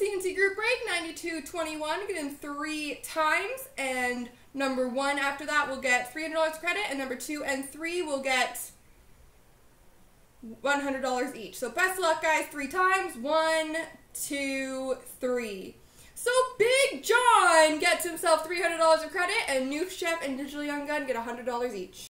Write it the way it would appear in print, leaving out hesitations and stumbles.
CNC group break, 92.21, get in 3 times, and number 1 after that will get $300 credit, and number 2 and 3 will get $100 each. So best luck, guys, 3 times. 1, 2, 3. So Big John gets himself $300 of credit, and New Chef and Digital Young Gun get $100 each.